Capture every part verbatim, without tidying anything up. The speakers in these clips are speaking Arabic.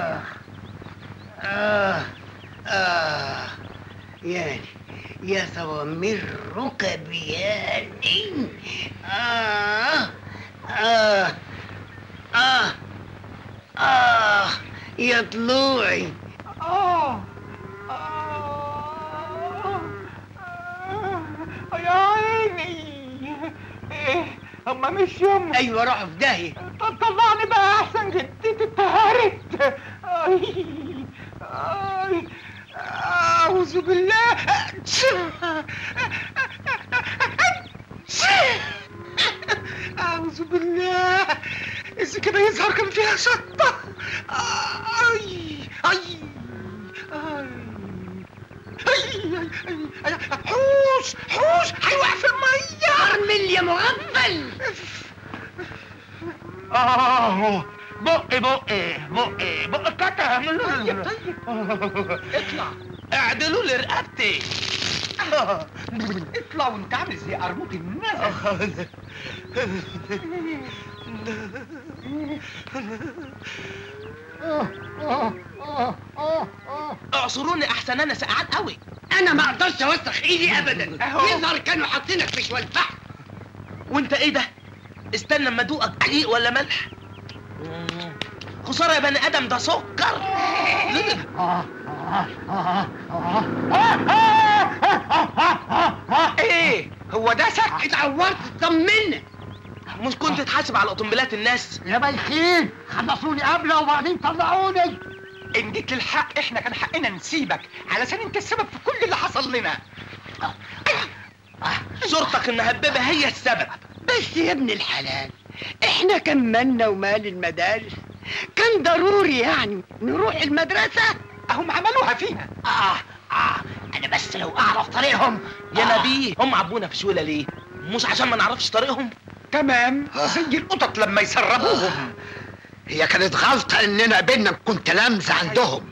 آه آه آه يعني يتضمر ركبيان آه آه آه آه يا طلوعي آه آه آه يا عيني. إيه هما مش يوم؟ أيوة روحوا في داهية. طلعني بقى أحسن، جدتي اتهرت. أي أي أعوذ بالله. أعوذ بالله، إذا كده يظهر كان فيها شطة. أي أي أي أي حوش حوش هيوقع في المية. أرمل يا مغفل. آه بقي بقي بقي بقي اتكتم. طيب طيب اطلع اعدلوا لي رقبتي. اطلع وانت عامل زي قرموط النزل. اعصروني احسن، انا سقعان قوي. انا ما اقدرش اوسخ ايدي ابدا. يظهر كانوا حاطينك في شوال بحر. وانت ايه ده؟ استنى اما ادوقك دقيق ولا ملح. خساره يا بني ادم، ده سكر. ايه هو ده سك؟ اتعورت؟ طمني، مش كنت تحاسب على قطنبلات الناس يا بايخين؟ خلصوني قبله وبعدين طلعوني. ان جيت للحق احنا كان حقنا نسيبك علشان انت السبب في كل اللي حصل لنا. صورتك المهببه هي السبب. بس يا ابن الحلال احنا كملنا ومال المدارس، كان ضروري يعني نروح المدرسة. هم عملوها فينا. آه آه أنا بس لو أعرف طريقهم. يا آه. نبيه، هم عبونا في شولة ليه؟ مش عشان ما نعرفش طريقهم؟ تمام، زي القطط لما يسربوهم. آه. هي كانت غلطة إننا قبلنا نكون تلامذة عندهم.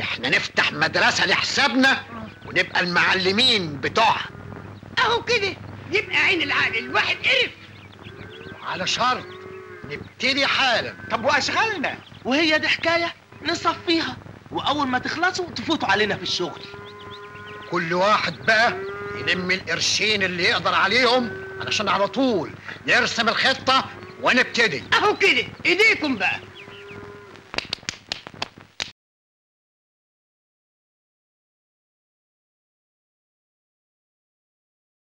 إحنا نفتح مدرسة لحسابنا ونبقى المعلمين بتوعها. أهو كده يبقى عين العقل الواحد قرف. على شرط نبتدي حالا. طب واشغالنا؟ وهي دي حكايه نصفيها، واول ما تخلصوا تفوتوا علينا في الشغل. كل واحد بقى يلم القرشين اللي يقدر عليهم علشان على طول نرسم الخطه ونبتدي. اهو كده، ايديكم بقى.